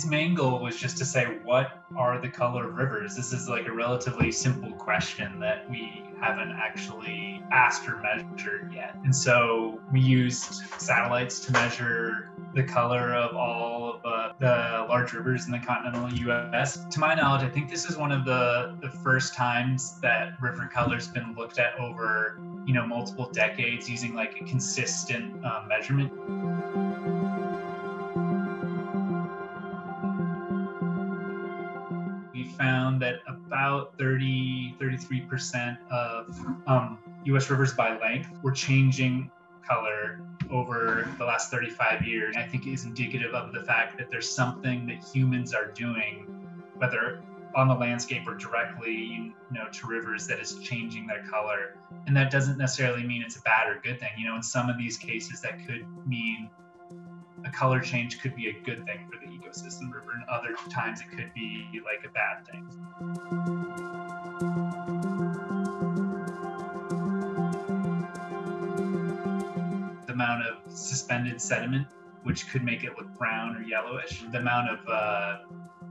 His main goal was just to say, what are the color of rivers? This is like a relatively simple question that we haven't actually asked or measured yet. And so we used satellites to measure the color of all of the large rivers in the continental U.S. To my knowledge, I think this is one of the first times that river color's been looked at over, you know, multiple decades using like a consistent measurement. Found that about 33% of U.S. rivers by length were changing color over the last 35 years. I think it is indicative of the fact that there's something that humans are doing, whether on the landscape or directly, you know, to rivers, that is changing their color. And that doesn't necessarily mean it's a bad or good thing. You know, in some of these cases, that could mean a color change could be a good thing for the ecosystem river, and other times it could be like a bad thing. The amount of suspended sediment, which could make it look brown or yellowish. The amount of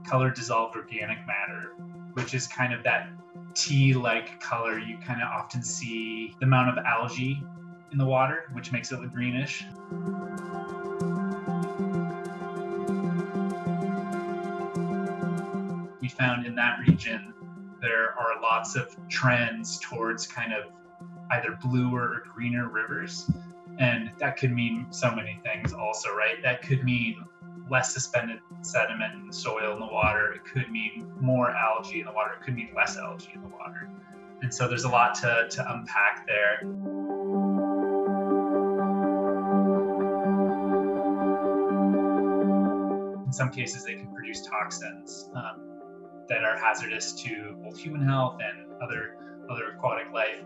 color dissolved organic matter, which is kind of that tea-like color you kind of often see. The amount of algae in the water, which makes it look greenish. Found in that region, there are lots of trends towards kind of either bluer or greener rivers. And that could mean so many things also, right? That could mean less suspended sediment in the soil in the water. It could mean more algae in the water. It could mean less algae in the water. And so there's a lot to unpack there. In some cases, they can produce toxins that are hazardous to both human health and other aquatic life.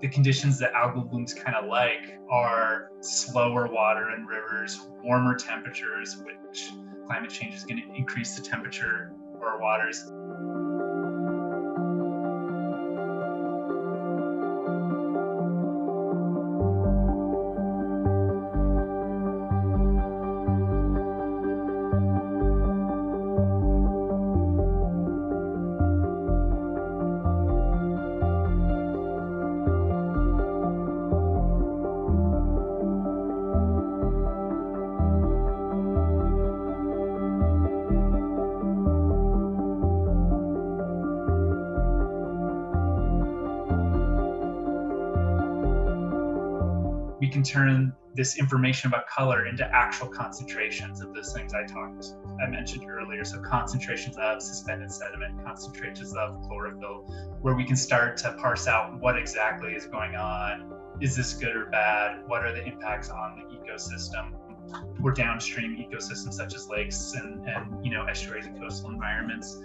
The conditions that algal blooms kind of like are slower water in rivers, warmer temperatures, which climate change is going to increase the temperature of our waters. We can turn this information about color into actual concentrations of those things I mentioned earlier. So concentrations of suspended sediment, concentrations of chlorophyll, where we can start to parse out what exactly is going on. Is this good or bad? What are the impacts on the ecosystem or downstream ecosystems such as lakes and you know, estuaries and coastal environments?